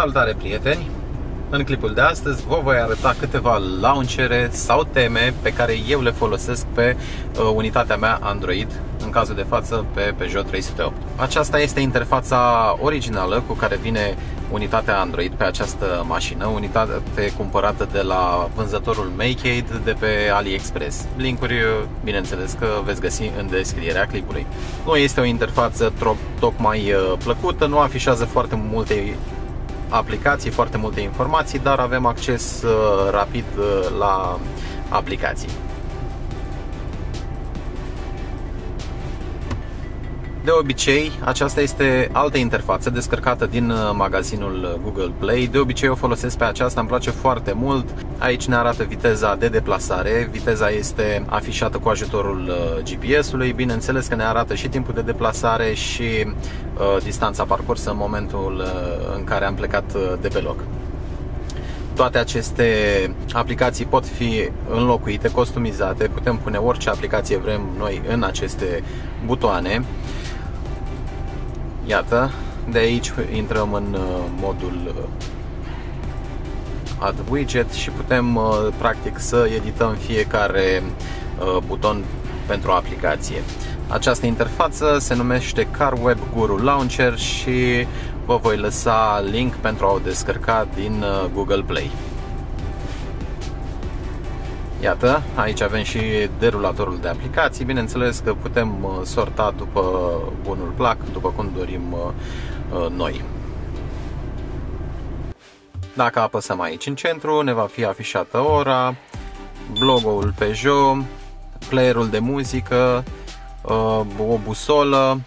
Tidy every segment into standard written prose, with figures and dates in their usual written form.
Salutare, prieteni! În clipul de astăzi vă voi arăta câteva launchere sau teme pe care eu le folosesc pe unitatea mea Android, în cazul de față pe Peugeot 308. Aceasta este interfața originală cu care vine unitatea Android pe această mașină, unitate cumpărată de la vânzătorul Make de pe AliExpress. Linkuri, bineînțeles că veți găsi în descrierea clipului. Nu este o interfață tocmai plăcută, nu afișează foarte multe aplicații, foarte multe informații, dar avem acces rapid la aplicații. De obicei, aceasta este altă interfață descărcată din magazinul Google Play. De obicei o folosesc pe aceasta, îmi place foarte mult. Aici ne arată viteza de deplasare. Viteza este afișată cu ajutorul GPS-ului. Bineînțeles că ne arată și timpul de deplasare și distanța parcursă în momentul în care am plecat de pe loc. Toate aceste aplicații pot fi înlocuite, customizate. Putem pune orice aplicație vrem noi în aceste butoane. Iată, de aici intrăm în modul Add Widget și putem practic să edităm fiecare buton pentru o aplicație. Această interfață se numește CarWebGuru Launcher și vă voi lăsa link pentru a o descărca din Google Play. Iată, aici avem și derulatorul de aplicații. Bineînțeles că putem sorta după bunul plac, după cum dorim noi. Dacă apăsăm aici în centru, ne va fi afișată ora, logo-ul Peugeot, playerul de muzică, o busolă.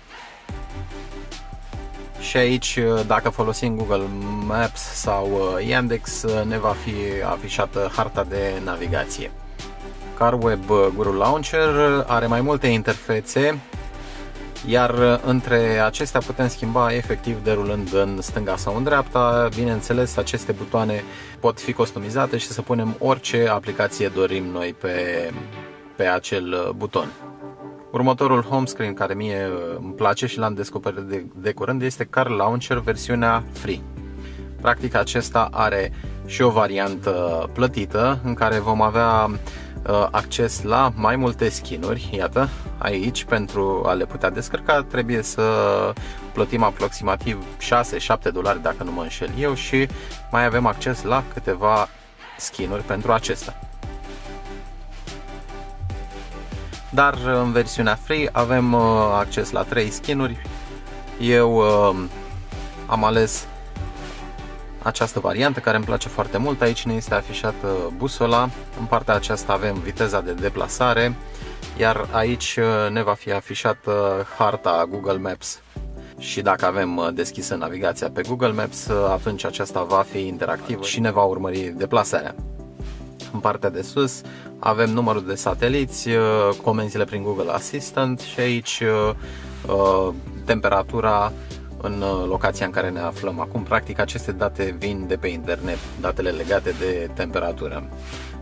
Și aici, dacă folosim Google Maps sau Yandex, ne va fi afișată harta de navigație. CarWebGuru Launcher are mai multe interfețe, iar între acestea putem schimba efectiv derulând în stânga sau în dreapta. Bineînțeles, aceste butoane pot fi customizate și să punem orice aplicație dorim noi pe acel buton. Următorul home screen care mie îmi place și l-am descoperit de curând este Car Launcher versiunea free. Practic acesta are și o variantă plătită în care vom avea acces la mai multe skin-uri. Iată, aici pentru a le putea descărca trebuie să plătim aproximativ $6-7 dacă nu mă înșel eu și mai avem acces la câteva skin-uri pentru acesta. Dar în versiunea free avem acces la 3 skin-uri. Eu am ales această variantă care îmi place foarte mult. Aici ne este afișată busola, în partea aceasta avem viteza de deplasare, iar aici ne va fi afișată harta Google Maps. Și dacă avem deschisă navigația pe Google Maps, atunci aceasta va fi interactivă și ne va urmări deplasarea. În partea de sus avem numărul de sateliți, comenzile prin Google Assistant și aici temperatura în locația în care ne aflăm acum. Practic aceste date vin de pe internet, datele legate de temperatură.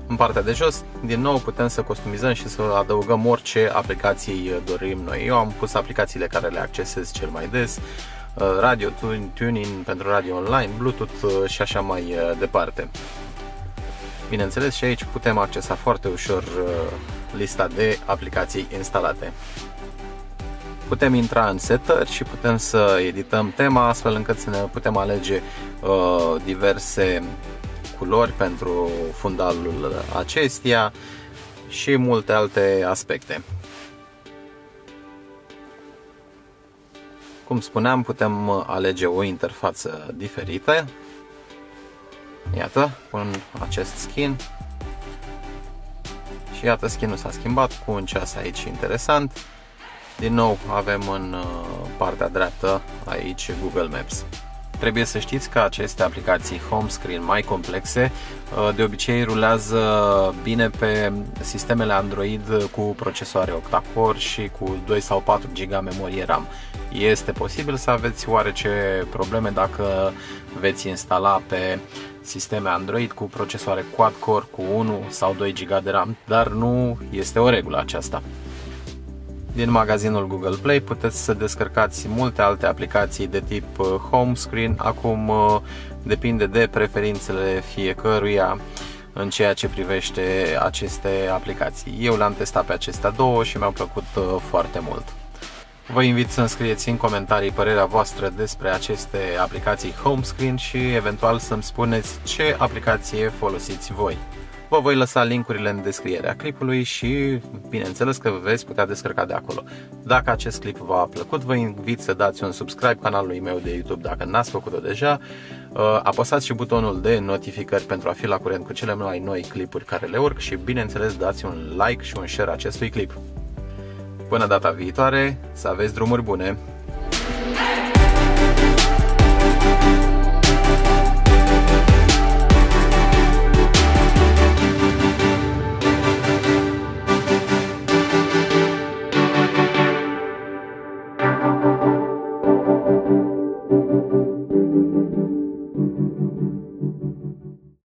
În partea de jos, din nou, putem să customizăm și să adăugăm orice aplicații dorim noi. Eu am pus aplicațiile care le accesez cel mai des, radio, tuning pentru radio online, Bluetooth și așa mai departe. Bineînțeles, și aici putem accesa foarte ușor lista de aplicații instalate. Putem intra în setări și putem să edităm tema astfel încât să ne putem alege diverse culori pentru fundalul acesteia și multe alte aspecte. Cum spuneam, putem alege o interfață diferită. Iată, pun acest skin și iată, skinul s-a schimbat cu un ceas aici interesant. Din nou avem în partea dreaptă aici Google Maps. Trebuie să știți că aceste aplicații home screen mai complexe de obicei rulează bine pe sistemele Android cu procesoare octa-core și cu 2 sau 4 GB memorie RAM. Este posibil să aveți oarece probleme dacă veți instala pe sisteme Android cu procesoare quad-core cu 1 sau 2 GB de RAM, dar nu este o regulă aceasta. Din magazinul Google Play puteți să descărcați multe alte aplicații de tip home screen. Acum depinde de preferințele fiecăruia în ceea ce privește aceste aplicații. Eu le-am testat pe acestea două și mi-au plăcut foarte mult. Vă invit să înscrieți în comentarii părerea voastră despre aceste aplicații home screen și eventual să-mi spuneți ce aplicație folosiți voi. Vă voi lăsa linkurile în descrierea clipului și bineînțeles că veți putea descărca de acolo. Dacă acest clip v-a plăcut, vă invit să dați un subscribe canalului meu de YouTube dacă n-ați făcut-o deja. Apăsați și butonul de notificări pentru a fi la curent cu cele mai noi clipuri care le urc și bineînțeles dați un like și un share acestui clip. Până data viitoare, să aveți drumuri bune!